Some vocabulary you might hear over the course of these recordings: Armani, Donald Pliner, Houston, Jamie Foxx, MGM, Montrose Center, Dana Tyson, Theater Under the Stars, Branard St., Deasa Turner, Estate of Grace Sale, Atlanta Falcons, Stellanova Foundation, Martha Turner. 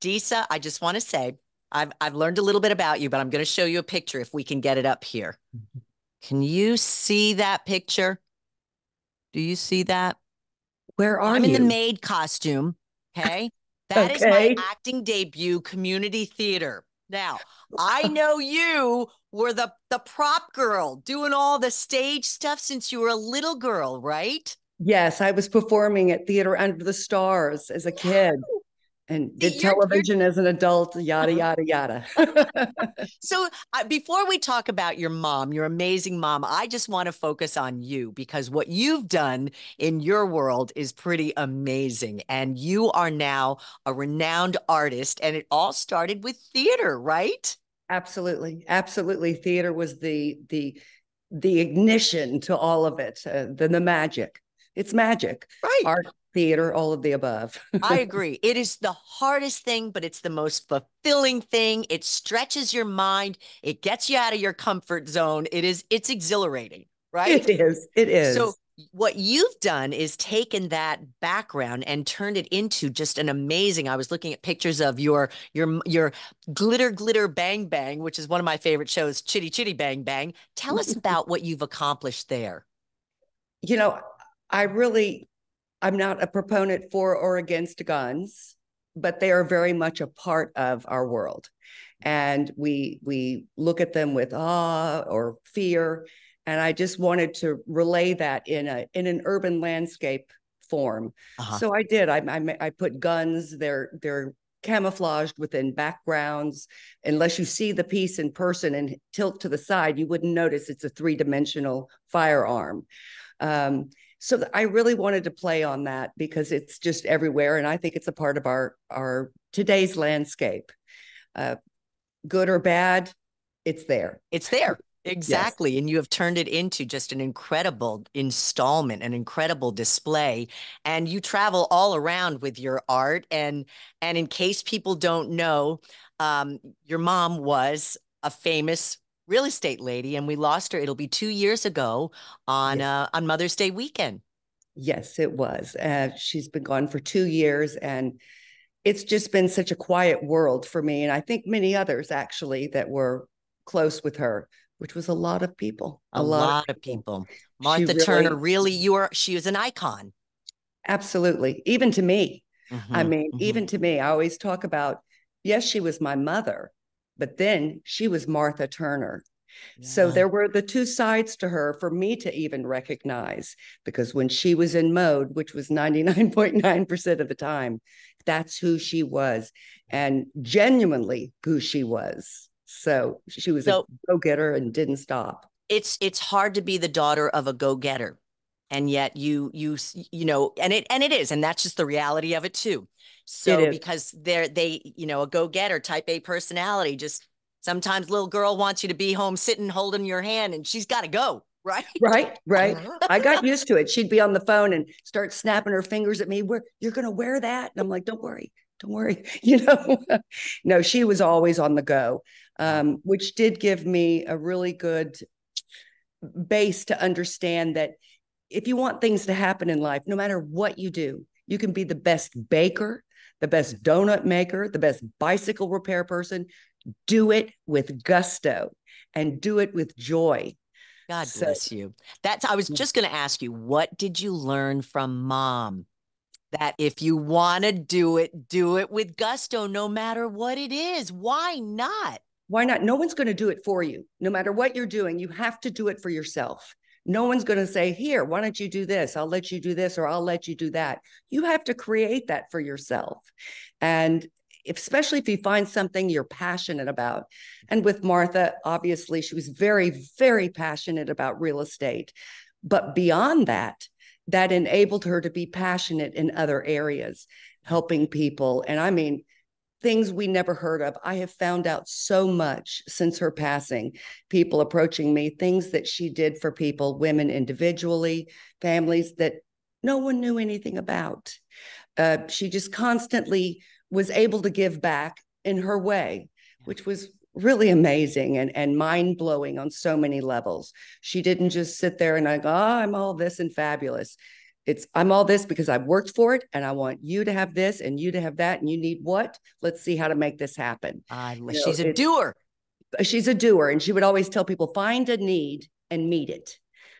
Deasa, I just want to say, I've learned a little bit about you, but I'm going to show you a picture if we can get it up here. Can you see that picture? Do you see that? Where are you? I'm in the maid costume. Okay. That is my acting debut, community theater. Now, I know you were the prop girl doing all the stage stuff since you were a little girl, right? Yes, I was performing at Theater Under the Stars as a kid and did television as an adult, yada, yada, yada. So before we talk about your mom, your amazing mom, I just want to focus on you because what you've done in your world is pretty amazing. And you are now a renowned artist and it all started with theater, right? Absolutely. Absolutely. Theater was the ignition to all of it, the magic. It's magic. Right. Art, theater, all of the above. I agree. It is the hardest thing, but it's the most fulfilling thing. It stretches your mind. It gets you out of your comfort zone. It's exhilarating, right? It is. It is. So what you've done is taken that background and turned it into just an amazing, I was looking at pictures of your glitter, bang, bang, which is one of my favorite shows, Chitty, Chitty, Bang, Bang. Tell us about what you've accomplished there. You know, I'm not a proponent for or against guns, but they are very much a part of our world. And we look at them with awe or fear. And I just wanted to relay that in an urban landscape form. Uh-huh. So I did, I put guns, they're camouflaged within backgrounds. Unless you see the piece in person and tilt to the side, you wouldn't notice it's a three-dimensional firearm. So I really wanted to play on that because it's just everywhere. And I think it's a part of our today's landscape, good or bad. It's there. It's there. Exactly. Yes. And you have turned it into just an incredible installment, an incredible display. And you travel all around with your art. And in case people don't know, your mom was a famous real estate lady, and we lost her. It'll be 2 years ago on Mother's Day weekend. Yes, it was. She's been gone for 2 years, and it's just been such a quiet world for me, and I think many others actually that were close with her, which was a lot of people. A lot of people. Martha Turner, really, she was an icon. Absolutely, even to me. Mm-hmm, I mean, even to me. I always talk about, yes, she was my mother, but then she was Martha Turner. Yeah. So there were the two sides to her for me to even recognize, because when she was in mode, which was 99.9% of the time, that's who she was and genuinely who she was. So she was a go-getter and didn't stop. It's hard to be the daughter of a go-getter. And yet you know, and it is, and that's just the reality of it too. So because a go-getter, type A personality, just sometimes little girl wants you to be home sitting, holding your hand, and she's got to go. Right. Right. Right. I got used to it. She'd be on the phone and start snapping her fingers at me. Where you're going to wear that? And I'm like, don't worry. Don't worry. You know, no, she was always on the go, which did give me a really good base to understand that if you want things to happen in life, no matter what you do, you can be the best baker, the best donut maker, the best bicycle repair person. Do it with gusto and do it with joy. God bless you. I was just going to ask you, what did you learn from Mom? That if you want to do it with gusto, no matter what it is. Why not? Why not? No one's going to do it for you. No matter what you're doing, you have to do it for yourself. No one's going to say, here, why don't you do this? I'll let you do this, or I'll let you do that. You have to create that for yourself. And especially if you find something you're passionate about. And with Martha, obviously, she was very, very passionate about real estate. But beyond that, that enabled her to be passionate in other areas, helping people. And I mean, things we never heard of. I have found out so much since her passing, people approaching me, things that she did for people, women individually, families that no one knew anything about. She just constantly was able to give back in her way, which was really amazing and mind-blowing on so many levels. She didn't just sit there and I go, oh, I'm all this and fabulous. It's, I'm all this because I worked for it, and I want you to have this and you to have that, and you need what? Let's see how to make this happen. She's a doer. She's a doer. And she would always tell people, find a need and meet it.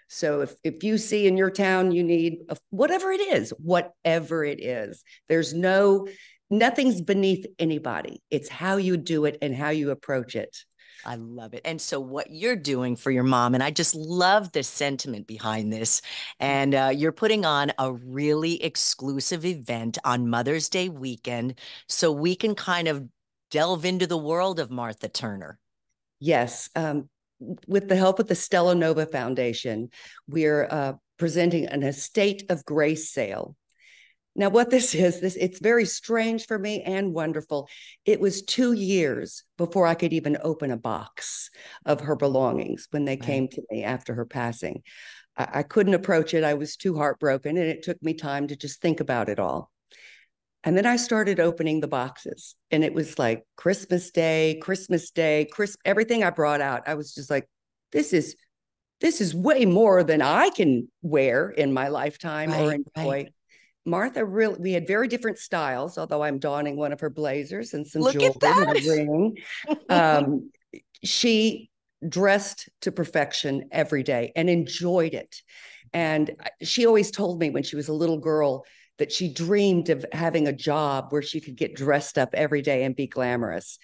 So if you see in your town, you need a, whatever it is, there's no, nothing's beneath anybody. It's how you do it and how you approach it. I love it. And so what you're doing for your mom, and I just love the sentiment behind this. And you're putting on a really exclusive event on Mother's Day weekend, so we can kind of delve into the world of Martha Turner. Yes. With the help of the Stellanova Foundation, we're presenting an Estate of Grace Sale. Now, what this is, it's very strange for me and wonderful. It was 2 years before I could even open a box of her belongings when they came to me after her passing. I couldn't approach it. I was too heartbroken, and it took me time to just think about it all. And then I started opening the boxes, and it was like Christmas Day, everything I brought out. I was just like, this is way more than I can wear in my lifetime or enjoy. Right. Martha, really, we had very different styles, although I'm donning one of her blazers and some jewelry and a ring. She dressed to perfection every day and enjoyed it. And she always told me when she was a little girl that she dreamed of having a job where she could get dressed up every day and be glamorous.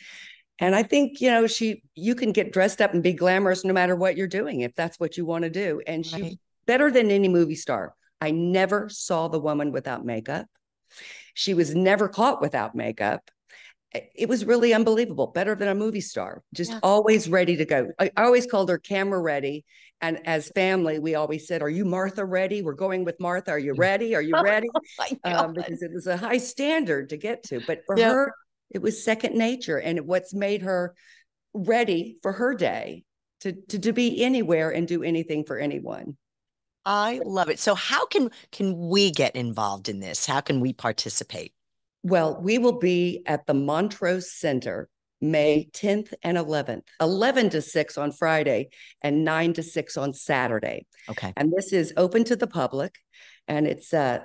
And I think, you know, you can get dressed up and be glamorous no matter what you're doing, if that's what you want to do. And she, better than any movie star. I never saw the woman without makeup. She was never caught without makeup. It was really unbelievable. Better than a movie star, just always ready to go. I always called her camera ready. And as family, we always said, are you Martha ready? We're going with Martha. Are you ready? Are you ready? Because it was a high standard to get to. But for her, it was second nature. And what's made her ready for her day to be anywhere and do anything for anyone. I love it. So how can we get involved in this? How can we participate? Well, we will be at the Montrose Center, May 10th and 11th, 11 to 6 on Friday and 9 to 6 on Saturday. Okay. And this is open to the public, and it's the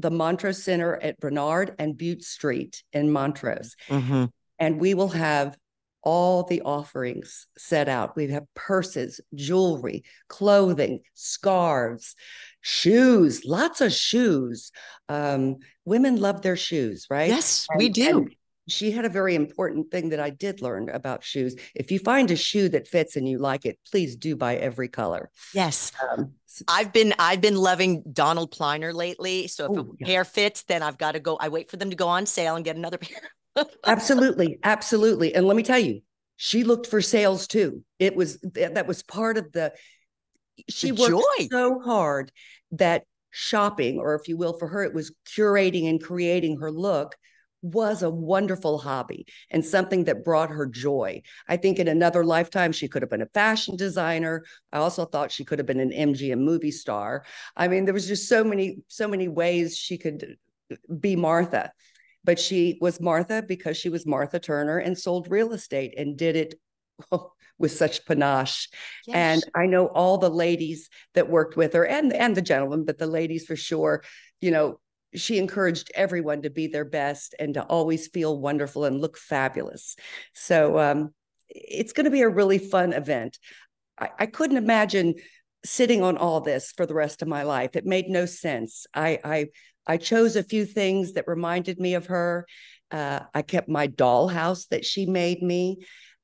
Montrose Center at Bernard and Butte Street in Montrose. Mm-hmm. And we will have all the offerings set out. We have purses, jewelry, clothing, scarves, shoes, lots of shoes. Women love their shoes, right? Yes, we do. She had a very important thing that I did learn about shoes. If you find a shoe that fits and you like it, please do buy every color. Yes. I've been loving Donald Pliner lately. So if a pair fits, then I've got to go. I wait for them to go on sale and get another pair. Absolutely. Absolutely. And let me tell you, she looked for sales too. It was, that was part of the, she worked so hard that shopping, or if you will, for her, it was curating and creating her look, was a wonderful hobby and something that brought her joy. I think in another lifetime, she could have been a fashion designer. I also thought she could have been an MGM movie star. I mean, there was just so many ways she could be Martha. But she was Martha because she was Martha Turner and sold real estate and did it with such panache. Yes. And I know all the ladies that worked with her and the gentlemen, but the ladies for sure, you know, she encouraged everyone to be their best and to always feel wonderful and look fabulous. So it's going to be a really fun event. I couldn't imagine sitting on all this for the rest of my life. It made no sense. I chose a few things that reminded me of her. I kept my dollhouse that she made me,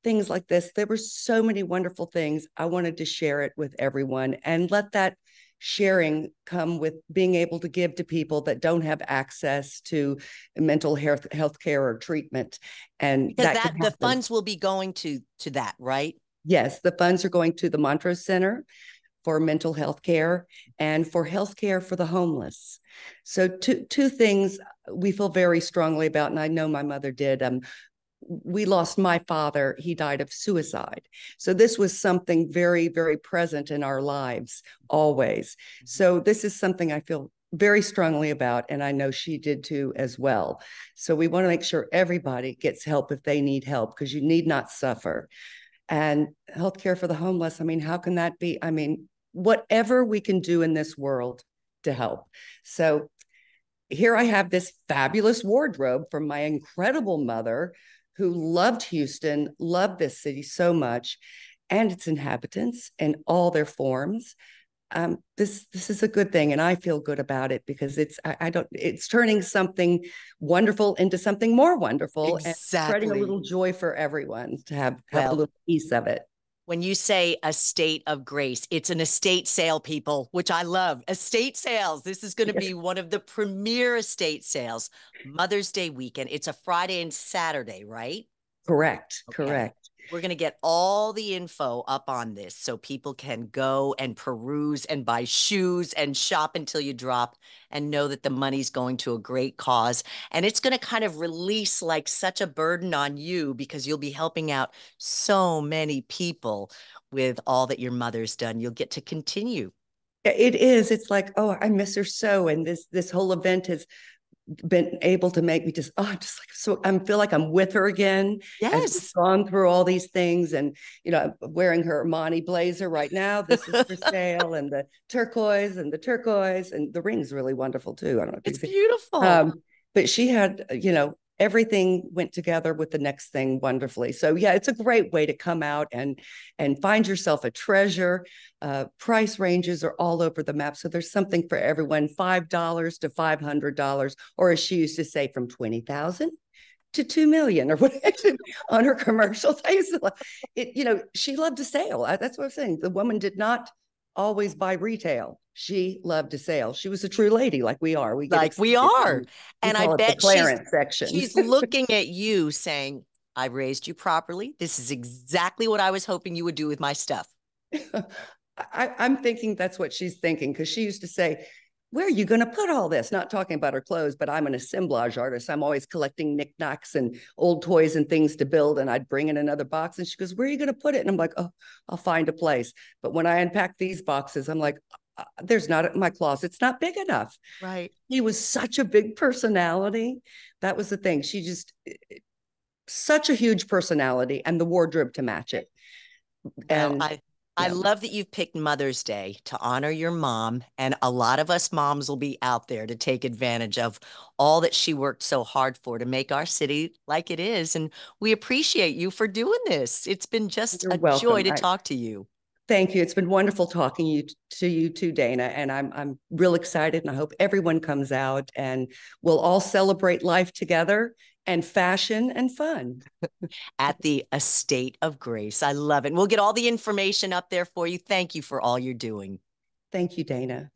things like this. There were so many wonderful things. I wanted to share it with everyone and let that sharing come with being able to give to people that don't have access to mental health care or treatment. And because the funds will be going to that, right? Yes, the funds are going to the Montrose Center for mental health care and for health care for the homeless. So two things we feel very strongly about, and I know my mother did. We lost my father. He died of suicide. So this was something very, very present in our lives always. So this is something I feel very strongly about, and I know she did too as well. So we want to make sure everybody gets help if they need help, because you need not suffer. And healthcare for the homeless, I mean, how can that be? I mean, whatever we can do in this world to help. So here I have this fabulous wardrobe from my incredible mother who loved Houston, loved this city so much, and its inhabitants in all their forms. This is a good thing, and I feel good about it because it's turning something wonderful into something more wonderful, exactly, and spreading a little joy for everyone to have a little piece of it. When you say estate of grace, it's an estate sale, people, which I love. Estate sales. This is going to be one of the premier estate sales. Mother's Day weekend. It's a Friday and Saturday, right? Correct. Okay. Correct. We're going to get all the info up on this so people can go and peruse and buy shoes and shop until you drop and know that the money's going to a great cause. And it's going to kind of release like such a burden on you because you'll be helping out so many people with all that your mother's done. You'll get to continue. It is. It's like, oh, I miss her so. And this whole event has been able to make me just, oh, I'm just like, so I feel like I'm with her again. Yes. I've gone through all these things and, you know, I'm wearing her Armani blazer right now. This is for sale, and the turquoise and the ring's really wonderful too. I don't know. It's beautiful. But she had, you know, everything went together with the next thing wonderfully. So yeah, it's a great way to come out and find yourself a treasure. Price ranges are all over the map. So there's something for everyone, $5 to $500, or as she used to say, from 20,000 to 2 million or whatever on her commercials. I used to love it, you know, she loved to sale. That's what I'm saying. The woman did not always buy retail. She loved to sale. She was a true lady, like we are. And I bet she's looking at you saying, I raised you properly. This is exactly what I was hoping you would do with my stuff. I'm thinking that's what she's thinking, because she used to say, where are you going to put all this? Not talking about her clothes, but I'm an assemblage artist. I'm always collecting knickknacks and old toys and things to build. And I'd bring in another box and she goes, where are you going to put it? And I'm like, oh, I'll find a place. But when I unpack these boxes, I'm like, there's not, my closet's not big enough. Right. He was such a big personality. That was the thing. She just, such a huge personality, and the wardrobe to match it. And I love that you've picked Mother's Day to honor your mom, and a lot of us moms will be out there to take advantage of all that she worked so hard for to make our city like it is. And we appreciate you for doing this. It's been just joy to talk to you. Thank you. It's been wonderful talking to you too, Dana. And I'm real excited, and I hope everyone comes out and we'll all celebrate life together, and fashion and fun at the Estate of Grace. I love it. We'll get all the information up there for you. Thank you for all you're doing. Thank you, Dana.